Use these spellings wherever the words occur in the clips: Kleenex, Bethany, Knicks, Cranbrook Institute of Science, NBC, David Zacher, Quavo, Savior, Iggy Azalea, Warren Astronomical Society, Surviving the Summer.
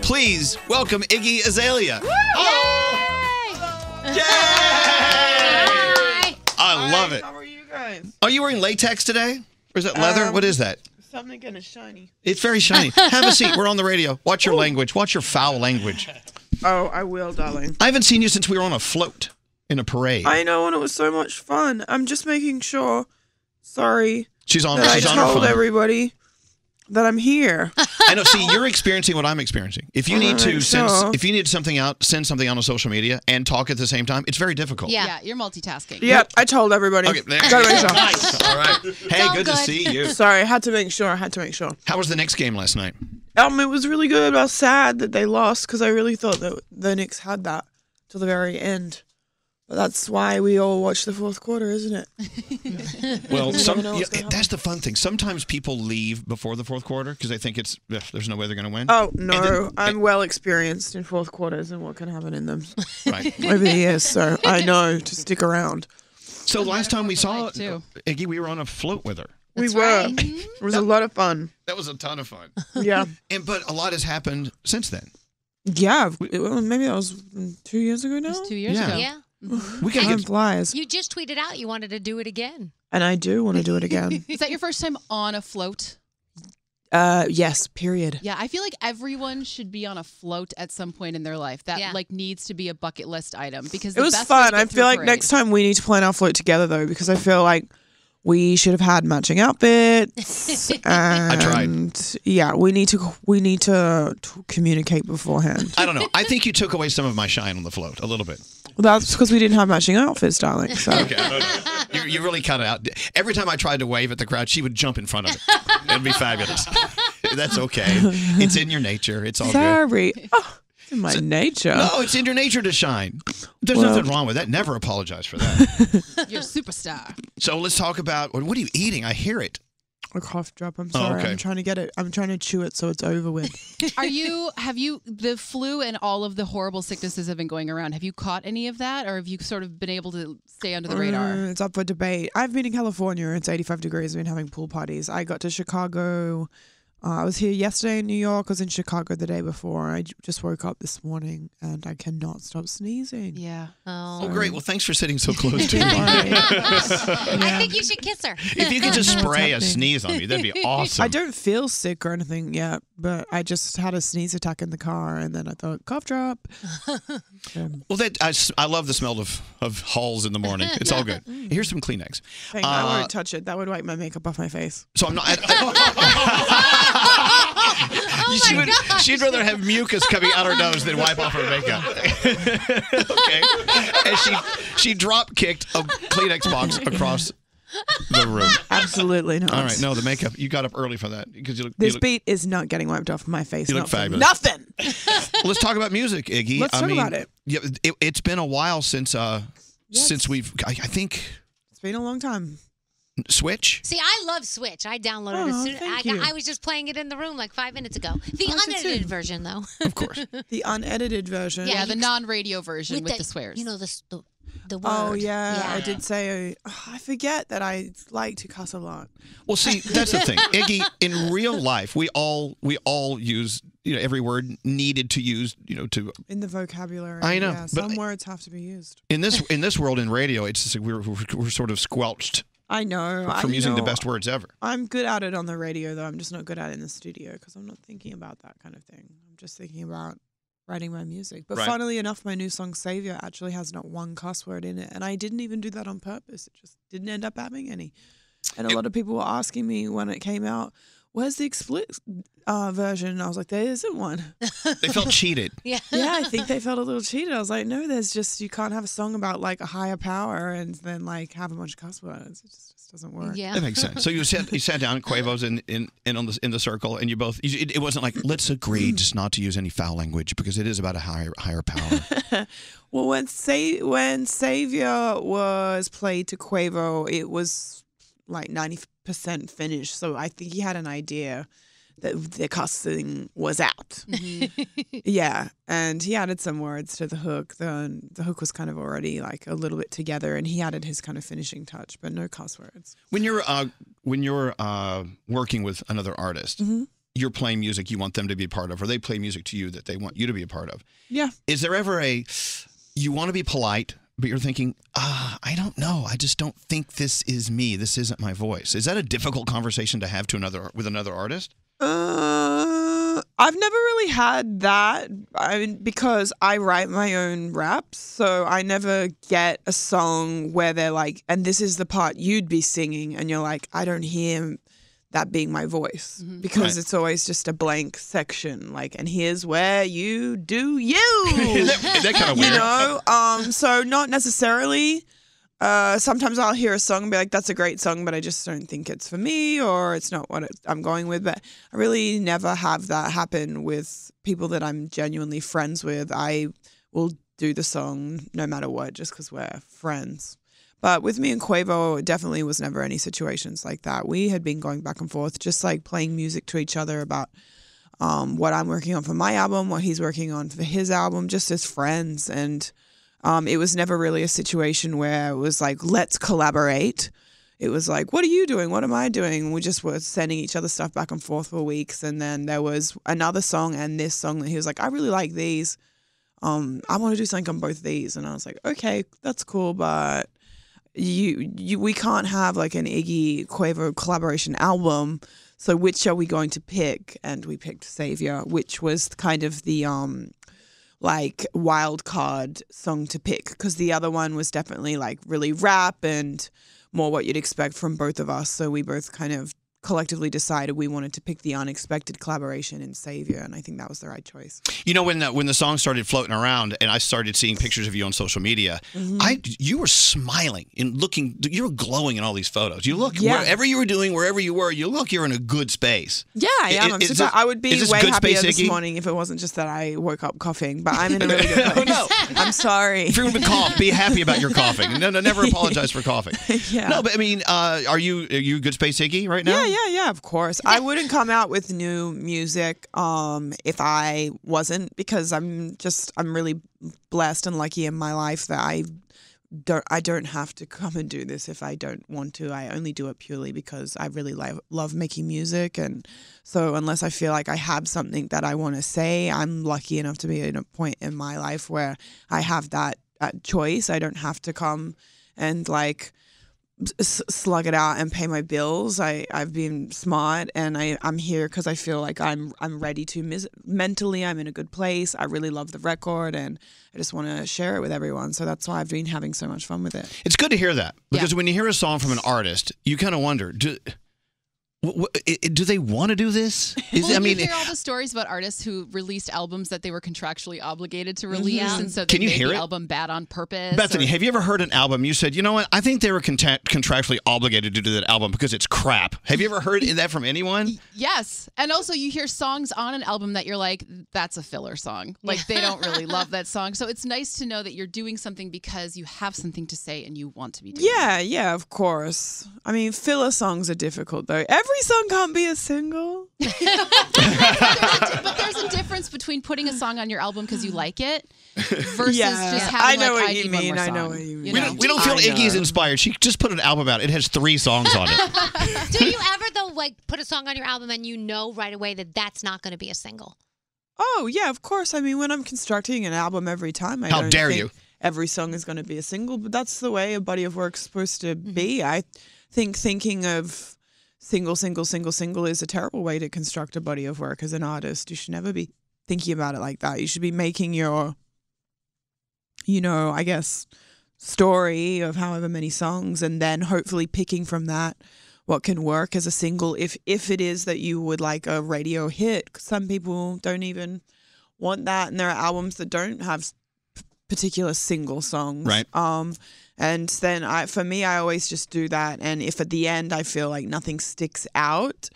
Please welcome Iggy Azalea. Woo! Oh! Yay! Yay! Hi. I love it. How are you guys? Are you wearing latex today? Or is that leather? What is that? Something kind of shiny. It's very shiny. Have a seat. We're on the radio. Watch your language. Watch your foul language. Oh, I will, darling. I haven't seen you since we were on a float in a parade. I know, and it was so much fun. I'm just making sure. Sorry. She's on. She's on her phone. I told everybody that I'm here. I know. See, you're experiencing what I'm experiencing. If you need to send something out on social media and talk at the same time, it's very difficult. Yeah, you're multitasking. Yep, I told everybody. Okay, there. Nice. All right. Hey, good to see you. Sorry, I had to make sure. How was the Knicks game last night? It was really good. I was sad that they lost because I really thought that the Knicks had that till the very end. But that's why we all watch the fourth quarter, isn't it? Well, that's the fun thing. Sometimes people leave before the fourth quarter because they think it's there's no way they're going to win. Oh, no. I'm well experienced in fourth quarters and what can happen in them over the years. So I know to stick around. So last time we saw Iggy, we were on a float with her. We were. It was a lot of fun. That was a ton of fun. Yeah. But a lot has happened since then. Yeah. Maybe that was 2 years ago now? It was 2 years ago. Yeah. We can flies. You just tweeted out you wanted to do it again. And I do want to do it again. Is that your first time on a float? Yes, period. Yeah, I feel like everyone should be on a float at some point in their life. That like needs to be a bucket list item because it was fun. I feel like next time we need to plan our float together though, because I feel like we should have had matching outfits. And I tried. Yeah, we need to communicate beforehand. I don't know. I think you took away some of my shine on the float a little bit. Well, that's because we didn't have matching outfits, darling. So. Okay, you really cut it out. Every time I tried to wave at the crowd, she would jump in front of it. It'd be fabulous. That's okay. It's in your nature. It's all good. Sorry. Oh, it's in my nature. No, it's in your nature to shine. There's nothing wrong with that. Never apologize for that. You're a superstar. So let's talk about, what are you eating? I hear it. A cough drop. I'm sorry. Oh, okay. I'm trying to get it. I'm trying to chew it so it's over with. The flu and all of the horrible sicknesses have been going around. Have you caught any of that, or have you sort of been able to stay under the radar? It's up for debate. I've been in California. It's 85 degrees. We've been having pool parties. I got to Chicago. I was here yesterday in New York. I was in Chicago the day before. I just woke up this morning, and I cannot stop sneezing. Yeah. Oh, great. Well, thanks for sitting so close to me. I think you should kiss her. If you could just spray a sneeze on me, that'd be awesome. I don't feel sick or anything yet, but I just had a sneeze attack in the car, and then I thought, cough drop. Well, I love the smell of halls in the morning. It's all good. Here's some Kleenex. Thank you. I won't touch it. That would wipe my makeup off my face. So I'm not... Oh she'd rather have mucus coming out her nose than wipe off her makeup. Okay. And she drop kicked a Kleenex box across the room. Absolutely not. All right, no, the makeup. You got up early for that because you look. This beat is not getting wiped off my face. You look fabulous. Nothing. Let's talk about music, Iggy. Let's talk about it. Yeah, it's been a while since we've. I think it's been a long time. Switch? See, I love Switch. I downloaded it as soon as I was just playing it in the room like 5 minutes ago. The unedited version, though. Of course. The unedited version. Yeah, the non-radio version with the swears. You know, the word. Oh, yeah. I did say, I forget that I like to cuss a lot. Well, see, that's the thing. Iggy, in real life, we all use... You know, every word needed to use, you know, to... In the vocabulary. I know. Yeah, some words have to be used. In this world, in radio, it's just like we're sort of squelched. I know. From using the best words ever. I'm good at it on the radio, though. I'm just not good at it in the studio because I'm not thinking about that kind of thing. I'm just thinking about writing my music. But funnily enough, my new song, Savior, actually has not one cuss word in it. And I didn't even do that on purpose. It just didn't end up having any. And a lot of people were asking me when it came out, where's the explicit version? And I was like, there isn't one. They felt cheated. Yeah, I think they felt a little cheated. I was like, no, there's just, you can't have a song about like a higher power and then like have a bunch of cuss words. It just doesn't work. Yeah. That makes sense. So you sat down at Quavo's in the circle and you both, it wasn't like, let's agree just not to use any foul language because it is about a higher power. Well, when Savior was played to Quavo, it was like 90% finished, so I think he had an idea that the cussing was out. Yeah, and he added some words to the hook. The hook was kind of already like a little bit together, and he added his kind of finishing touch, but no cuss words. When you're working with another artist, you're playing music you want them to be a part of, or they play music to you that they want you to be a part of. Yeah. Is there ever a, you want to be polite, but you're thinking, I don't know. I just don't think this is me. This isn't my voice. Is that a difficult conversation to have with another artist? I've never really had that. I mean, because I write my own raps, so I never get a song where they're like, and this is the part you'd be singing, and you're like, I don't hear that being my voice, because it's always just a blank section, like, and here's where you do you. That kind of weird. You know, so not necessarily. Sometimes I'll hear a song and be like, that's a great song, but I just don't think it's for me, or it's not what I'm going with. But I really never have that happen with people that I'm genuinely friends with. I will do the song no matter what, just because we're friends. But with me and Quavo, it definitely was never any situations like that. We had been going back and forth, just like playing music to each other about what I'm working on for my album, what he's working on for his album, just as friends. And it was never really a situation where it was like, let's collaborate. It was like, what are you doing? What am I doing? We just were sending each other stuff back and forth for weeks. And then there was another song and this song that he was like, I really like these. I want to do something on both these. And I was like, okay, that's cool, but we can't have like an Iggy Quavo collaboration album, so which are we going to pick? And we picked Savior, which was kind of the like wild card song to pick, because the other one was definitely like really rap and more what you'd expect from both of us. So we both kind of collectively decided we wanted to pick the unexpected collaboration in Savior, and I think that was the right choice. You know, when the song started floating around and I started seeing pictures of you on social media, you were smiling and looking, you were glowing in all these photos. You look, wherever you were doing, wherever you were, you look, you're in a good space. Yeah, I am. I would be way happier this morning if it wasn't just that I woke up coughing, but I'm in a really good place. No. I'm sorry. If you're going to cough, be happy about your coughing. No, never apologize for coughing. Yeah. No, but I mean, are you good space Iggy right now? Yeah, of course. I wouldn't come out with new music if I wasn't, because I'm really blessed and lucky in my life that I don't have to come and do this if I don't want to. I only do it purely because I really love making music, and so unless I feel like I have something that I want to say, I'm lucky enough to be at a point in my life where I have that choice. I don't have to come and like slug it out and pay my bills. I've been smart, and I'm here because I feel like I'm ready to mentally. I'm in a good place. I really love the record, and I just want to share it with everyone. So that's why I've been having so much fun with it. It's good to hear that, because when you hear a song from an artist, you kind of wonder, do they want to do this? I mean, you hear all the stories about artists who released albums that they were contractually obligated to release, and so they made the album bad on purpose. Bethany, have you ever heard an album you said, you know what, I think they were contractually obligated to do that album because it's crap? Have you ever heard that from anyone? Yes, and also you hear songs on an album that you're like, that's a filler song. Like, they don't really love that song. So it's nice to know that you're doing something because you have something to say and you want to be doing it. Yeah, of course. I mean, filler songs are difficult, though. Every song can't be a single. But there's a difference between putting a song on your album because you like it versus just having I know what you mean. We don't feel Iggy's inspired. She just put an album out. It has 3 songs on it. Do you ever, though, like put a song on your album and you know right away that that's not going to be a single? Oh, yeah, of course. I mean, when I'm constructing an album every time, I don't think every song is going to be a single, but that's the way a body of work's supposed to be. I think thinking of single is a terrible way to construct a body of work as an artist. You should never be thinking about it like that. You should be making your, you know, I guess, story of however many songs, and then hopefully picking from that what can work as a single. If it is that you would like a radio hit, 'cause some people don't even want that, and there are albums that don't have particular single songs. Right. And then for me, I always just do that. And if at the end I feel like nothing sticks out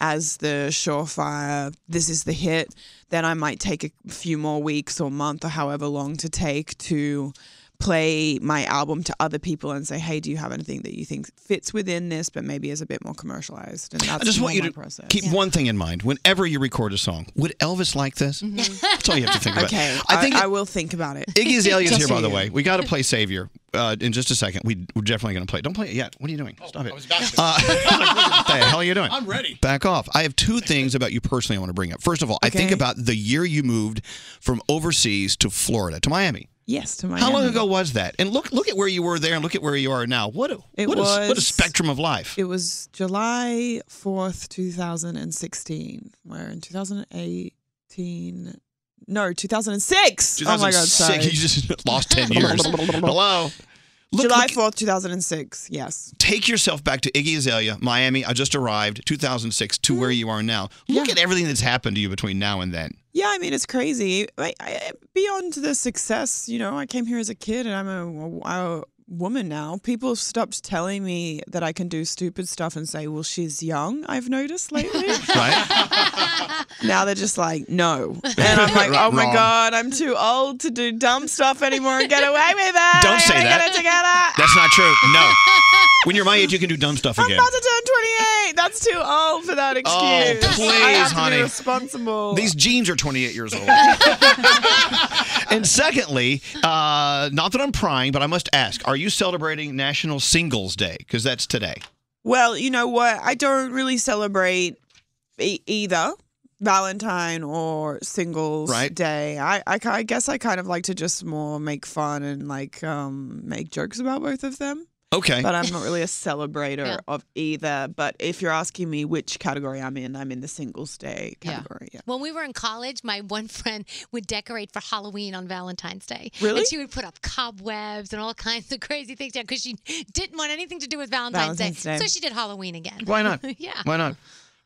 as the surefire, this is the hit, then I might take a few more weeks or month or however long to take to play my album to other people and say, hey, do you have anything that you think fits within this but maybe is a bit more commercialized? And that's, I just want you to keep one thing in mind whenever you record a song. Would Elvis like this? That's all you have to think about. Okay, I will think about it. Iggy Azalea's here, by the way. We got to play Savior. in just a second. We're definitely going to play it. Don't play it yet. What are you doing? Stop it. I was what the hell are you doing? I'm ready. Back off. I have two things about you personally I want to bring up. First of all, I think about the year you moved from overseas to Florida, to Miami. Yes, to Miami. How long ago was that? And look at where you were there and look at where you are now. What a spectrum of life. It was July 4th, 2016. Where in 2018... No, 2006. 2006. Oh my God, sorry. You just lost 10 years. Hello. July 4th, 2006, yes. Take yourself back to Iggy Azalea, Miami, I just arrived, 2006, to where you are now. Look at everything that's happened to you between now and then. Yeah, I mean, it's crazy. Beyond the success, you know, I came here as a kid and I'm a woman now. People have stopped telling me that I can do stupid stuff and say, well, she's young, I've noticed lately. Right? Now they're just like, no. And I'm like, oh, my God, I'm too old to do dumb stuff anymore and get away with it. Don't say that. Get it together. That's not true. No. When you're my age, you can do dumb stuff again. I'm about to turn 28. That's too old for that excuse. Oh, please, I have to be responsible. These jeans are 28 years old. And secondly, not that I'm prying, but I must ask, are you celebrating National Singles Day? Because that's today. Well, you know what? I don't really celebrate either Valentine or Singles Day. I guess I kind of like to just more make fun and like make jokes about both of them. Okay. But I'm not really a celebrator of either. But if you're asking me which category I'm in the Singles Day category. Yeah. When we were in college, my one friend would decorate for Halloween on Valentine's Day. Really? And she would put up cobwebs and all kinds of crazy things down because she didn't want anything to do with Valentine's Day. So she did Halloween again. Why not? Yeah. Why not?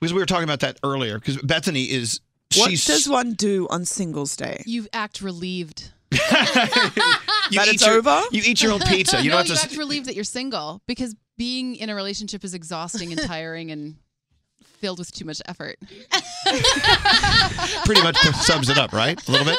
Because we were talking about that earlier. Because Bethany is... What does one do on Singles Day? You act relieved. You eat your own pizza. You don't have to relieve that you're single because being in a relationship is exhausting and tiring and filled with too much effort. Pretty much sums it up, right? A little bit.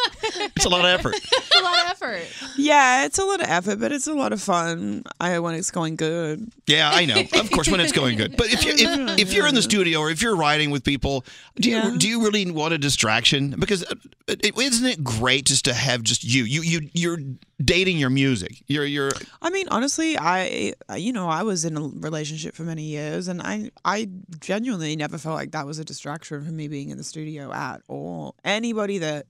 It's a lot of effort. It's a lot of effort. Yeah, it's a lot of effort, but it's a lot of fun when it's going good. Yeah, I know. Of course, when it's going good. But if you're in the studio or if you're riding with people, do you really want a distraction? Because isn't it great just to have just you? You're dating your music. I mean, honestly, I was in a relationship for many years, and I genuinely never felt like that was a distraction from me being in the studio at all. Anybody that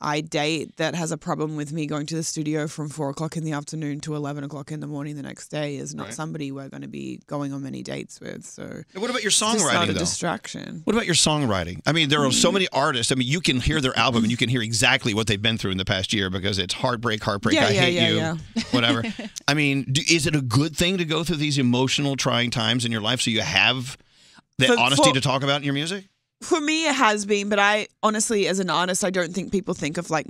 I date that has a problem with me going to the studio from 4 o'clock in the afternoon to 11 o'clock in the morning the next day is not somebody we're going to be going on many dates with. So, and what about your songwriting? It's not a distraction. What about your songwriting? I mean, there are so many artists. I mean, you can hear their album and you can hear exactly what they've been through in the past year because it's heartbreak, I hate you, whatever. I mean, is it a good thing to go through these emotional, trying times in your life so you have the honesty to talk about in your music? For me, it has been, but I honestly, as an artist, I don't think people think of like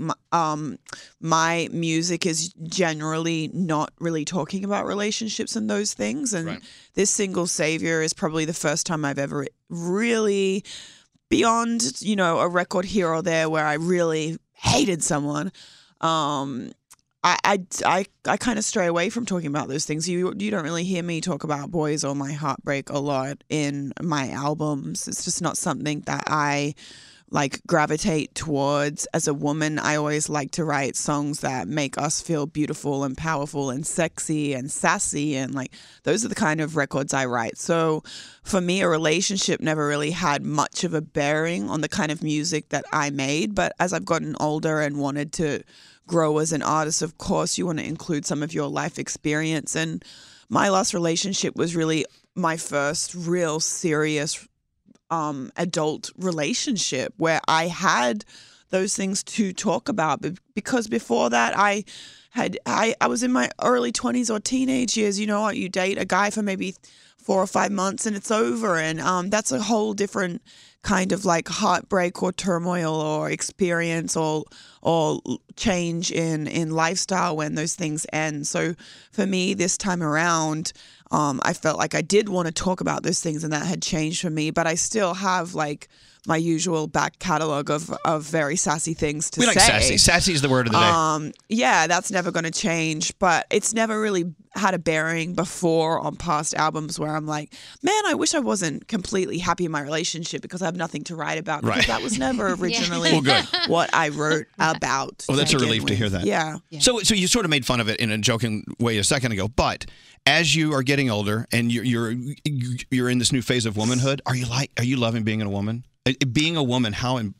my music is generally not really talking about relationships and those things. And this single Savior is probably the first time I've ever really, beyond, you know, a record here or there where I really hated someone. I kind of stray away from talking about those things. You don't really hear me talk about boys or my heartbreak a lot in my albums. It's just not something that I like gravitate towards. As a woman, I always like to write songs that make us feel beautiful and powerful and sexy and sassy, and like those are the kind of records I write. So for me, a relationship never really had much of a bearing on the kind of music that I made. But as I've gotten older and wanted to grow as an artist, of course, you want to include some of your life experience. And my last relationship was really my first real serious adult relationship where I had those things to talk about. But because before that, I was in my early 20s or teenage years. You know what? You date a guy for maybe 4 or 5 months and it's over. And that's a whole different kind of like heartbreak or turmoil or experience or change in lifestyle when those things end. So for me this time around, I felt like I did want to talk about those things and that had changed for me, but I still have like my usual back catalog of very sassy things to say. We like sassy. Sassy is the word of the day. Yeah, that's never going to change, but it's never really had a bearing before on past albums where I'm like, man, I wish I wasn't completely happy in my relationship because I have nothing to write about, because that was never originally what I wrote about. Oh, that's a relief to hear that. Yeah. So you sort of made fun of it in a joking way a second ago, but as you are getting older and you're in this new phase of womanhood, are you loving being a woman? Being a woman, how important?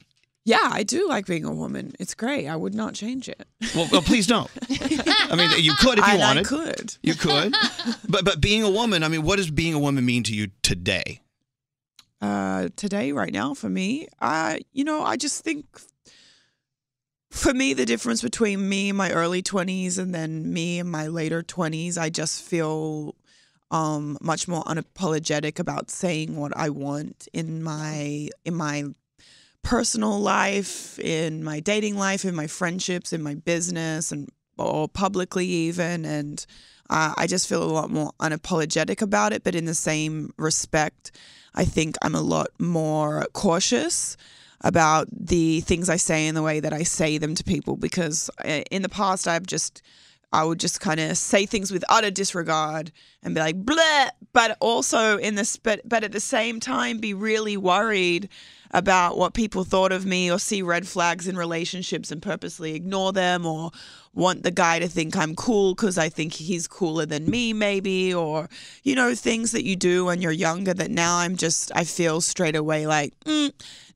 Yeah, I do like being a woman. It's great. I would not change it. Well please don't. I mean, you could if you wanted. I could. You could. But being a woman, I mean, what does being a woman mean to you today? Today, right now, for me, I just think, for me, the difference between me in my early 20s and then me in my later 20s, I just feel much more unapologetic about saying what I want in my personal life, in my dating life, in my friendships, in my business, and or publicly even. And I just feel a lot more unapologetic about it. But in the same respect, I think I'm a lot more cautious about the things I say and the way that I say them to people, because in the past I would just kind of say things with utter disregard and be like, bleh, but also but at the same time be really worried about what people thought of me, or see red flags in relationships and purposely ignore them, or want the guy to think I'm cool because I think he's cooler than me maybe, or, you know, things that you do when you're younger that now I feel straight away like,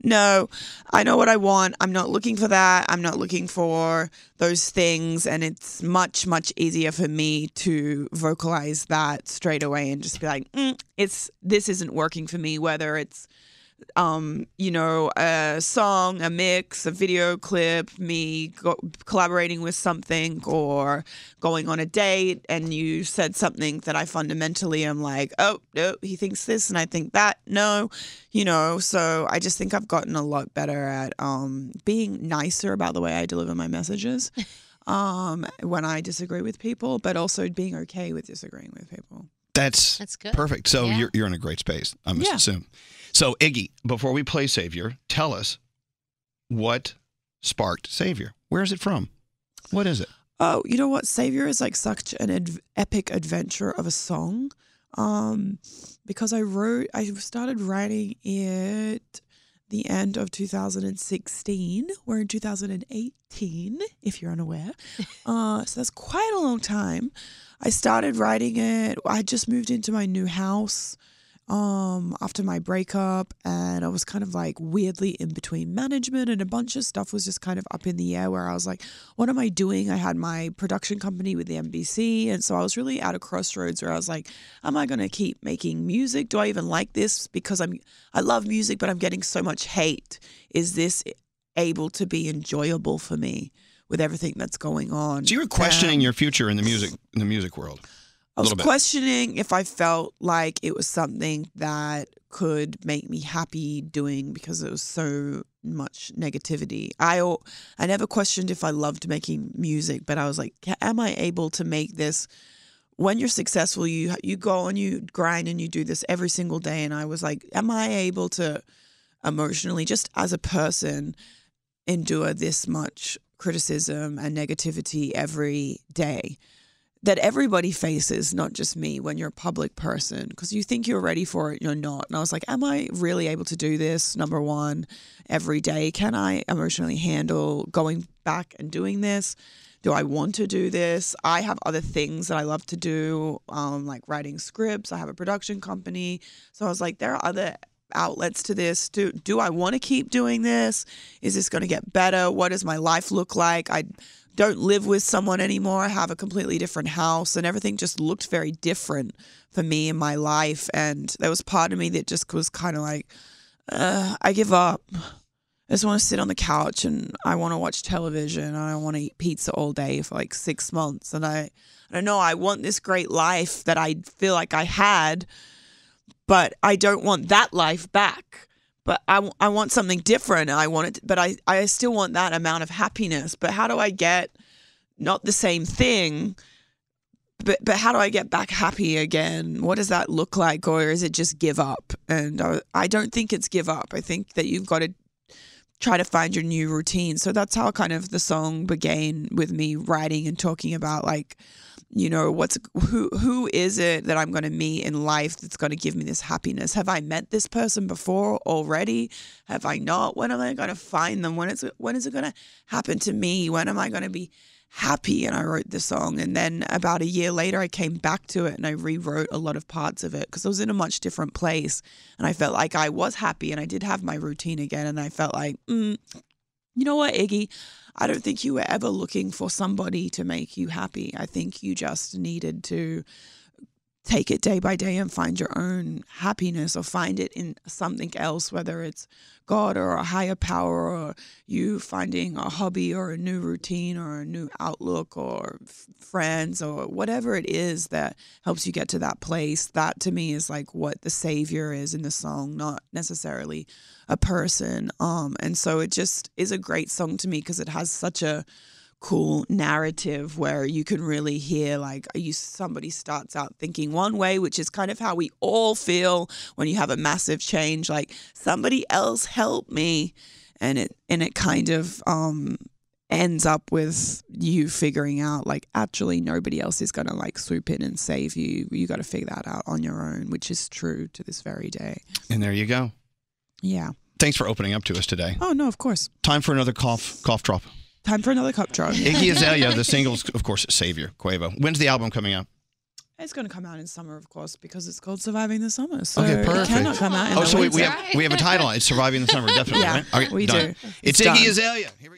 no, I know what I want. I'm not looking for that. I'm not looking for those things. And it's much, much easier for me to vocalize that straight away and just be like, this isn't working for me, whether it's, a song, a mix, a video clip, me collaborating with something, or going on a date and you said something that I fundamentally am like, oh, no, he thinks this and I think that, no, so I just think I've gotten a lot better at being nicer about the way I deliver my messages when I disagree with people, but also being okay with disagreeing with people. That's good. Perfect. So you're in a great space, I must assume. So, Iggy, before we play Savior, tell us what sparked Savior. Where is it from? What is it? Oh, you know what? Savior is like such an epic adventure of a song, because I started writing it the end of 2016. We're in 2018, if you're unaware. So that's quite a long time. I started writing it. I just moved into my new house after my breakup, and I was kind of like weirdly in between management, and a bunch of stuff was just kind of up in the air where I was like, what am I doing? I had my production company with the NBC, and so I was really at a crossroads where I was like, am I going to keep making music? Do I even like this? Because I love music, but I'm getting so much hate. Is this able to be enjoyable for me with everything that's going on? So you were questioning your future in the music world. I was questioning if I felt like it was something that could make me happy doing, because it was so much negativity. I never questioned if I loved making music, but I was like, am I able to make this? When you're successful, you go and you grind and you do this every single day. And I was like, am I able to emotionally, just as a person, endure this much criticism and negativity every day that everybody faces, not just me, when you're a public person, because you think you're ready for it, you're not. And I was like, am I really able to do this, number one, every day? Can I emotionally handle going back and doing this? Do I want to do this? I have other things that I love to do, like writing scripts. I have a production company. So I was like, there are other outlets to this. Do I want to keep doing this? Is this going to get better? What does my life look like? I don't live with someone anymore. I have a completely different house, and everything just looked very different for me in my life. And there was part of me that just was kind of like, I give up. I just want to sit on the couch and I want to watch television. And I don't want to eat pizza all day for like 6 months. And I don't know. I want this great life that I feel like I had, but I don't want that life back. But I want something different. I want it, but I still want that amount of happiness. But how do I get not the same thing, but how do I get back happy again? What does that look like? Or is it just give up? And I don't think it's give up. I think that you've got to try to find your new routine. So that's how kind of the song began, with me writing and talking about like, you know, who is it that I'm going to meet in life that's going to give me this happiness? Have I met this person before already? Have I not? When am I going to find them? When is it going to happen to me? When am I going to be happy? And I wrote the song. And then about a year later, I came back to it and I rewrote a lot of parts of it because I was in a much different place. And I felt like I was happy and I did have my routine again. And I felt like, you know what, Iggy? I don't think you were ever looking for somebody to make you happy. I think you just needed to take it day by day and find your own happiness, or find it in something else, whether it's God or a higher power, or you finding a hobby or a new routine or a new outlook or friends or whatever it is that helps you get to that place. That to me is like what the savior is in the song, not necessarily a person. And so it just is a great song to me because it has such a cool narrative where you can really hear like somebody starts out thinking one way, which is kind of how we all feel when you have a massive change, like somebody else help me, and it kind of ends up with you figuring out like actually nobody else is gonna like swoop in and save you. You got to figure that out on your own, which is true to this very day. And there you go. Yeah. Thanks for opening up to us today. Oh no, of course. Time for another cough drop. Time for another cup drop. Iggy Azalea, the singles, of course, Savior, Quavo. When's the album coming out? It's going to come out in summer, of course, because it's called Surviving the Summer. So okay, perfect. It cannot come out in the winter. So we have a title on it. It's Surviving the Summer, definitely, yeah, right? Okay, we do. It's Iggy Azalea. Here we go.